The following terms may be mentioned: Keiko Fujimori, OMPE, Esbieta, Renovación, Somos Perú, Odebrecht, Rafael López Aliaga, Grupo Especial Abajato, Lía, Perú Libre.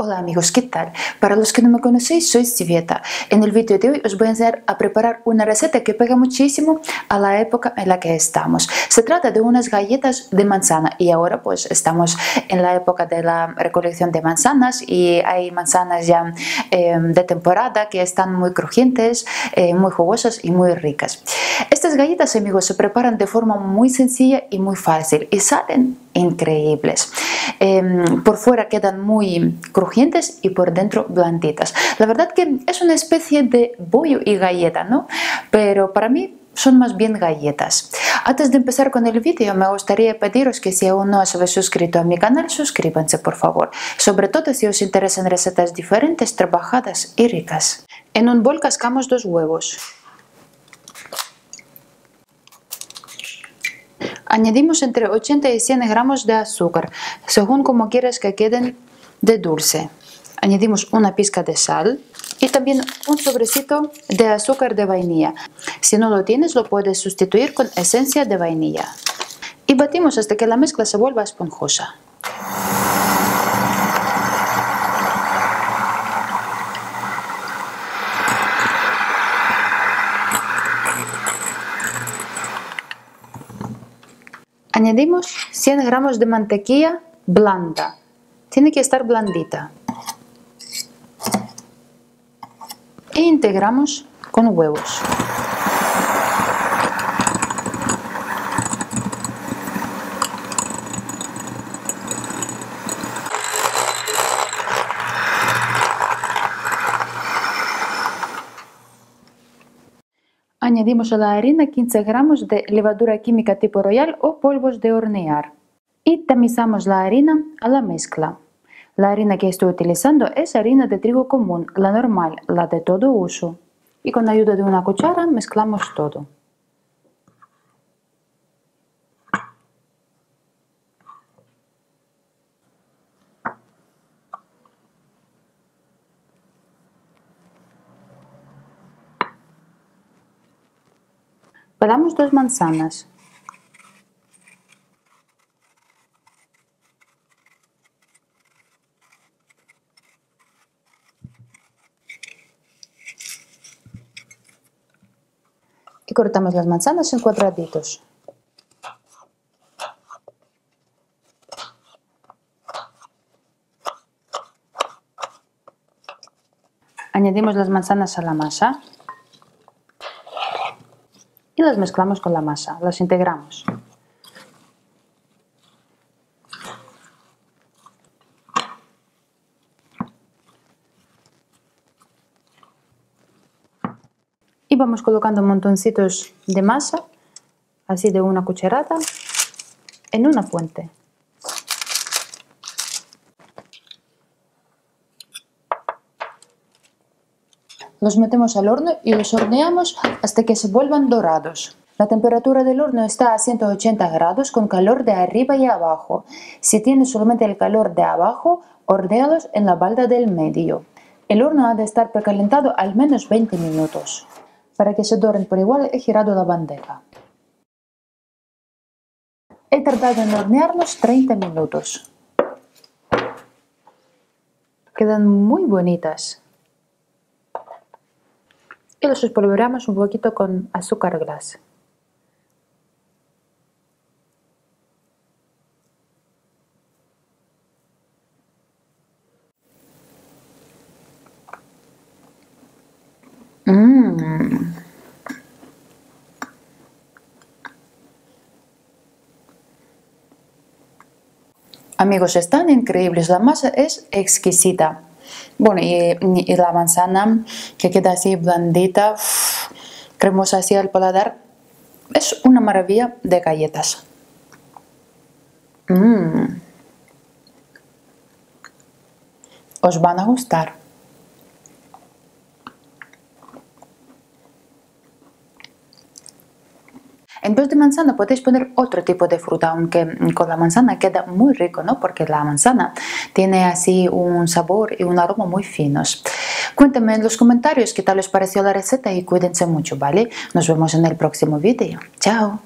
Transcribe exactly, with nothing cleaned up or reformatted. Hola amigos, ¿qué tal? Para los que no me conocéis, soy Esbieta. En el vídeo de hoy os voy a enseñar a preparar una receta que pega muchísimo a la época en la que estamos. Se trata de unas galletas de manzana y ahora pues estamos en la época de la recolección de manzanas y hay manzanas ya eh, de temporada que están muy crujientes, eh, muy jugosas y muy ricas. Estas galletas, amigos, se preparan de forma muy sencilla y muy fácil y salen increíbles. Eh, por fuera quedan muy crujientes y por dentro blanditas. La verdad que es una especie de bollo y galleta, ¿no? Pero para mí son más bien galletas. Antes de empezar con el vídeo, me gustaría pediros que si aún no os habéis suscrito a mi canal, suscríbanse por favor, sobre todo si os interesan recetas diferentes, trabajadas y ricas. En un bol cascamos dos huevos. Añadimos entre ochenta y cien gramos de azúcar, según como quieras que queden de dulce. Añadimos una pizca de sal y también un sobrecito de azúcar de vainilla. Si no lo tienes, lo puedes sustituir con esencia de vainilla. Y batimos hasta que la mezcla se vuelva esponjosa. Añadimos cien gramos de mantequilla blanda. Tiene que estar blandita. E integramos con huevos. Añadimos a la harina quince gramos de levadura química tipo royal o polvos de hornear y tamizamos la harina a la mezcla. La harina que estoy utilizando es harina de trigo común, la normal, la de todo uso. Y con la ayuda de una cuchara mezclamos todo. Pelamos dos manzanas. Y cortamos las manzanas en cuadraditos. Añadimos las manzanas a la masa y las mezclamos con la masa, las integramos. Y vamos colocando montoncitos de masa, así de una cucharada, en una fuente. Los metemos al horno y los horneamos hasta que se vuelvan dorados. La temperatura del horno está a ciento ochenta grados con calor de arriba y abajo. Si tienes solamente el calor de abajo, hornéalos en la balda del medio. El horno ha de estar precalentado al menos veinte minutos. Para que se doren por igual he girado la bandeja. He tardado en hornearlos treinta minutos. Quedan muy bonitas. Y los espolvoreamos un poquito con azúcar glas. Mm. Amigos, están increíbles. La masa es exquisita. Bueno, y, y la manzana que queda así blandita, uff, cremosa así al paladar, es una maravilla de galletas. Mm. Os van a gustar. En vez de manzana podéis poner otro tipo de fruta, aunque con la manzana queda muy rico, ¿no? Porque la manzana tiene así un sabor y un aroma muy finos. Cuéntame en los comentarios qué tal os pareció la receta y cuídense mucho, ¿vale? Nos vemos en el próximo vídeo. ¡Chao!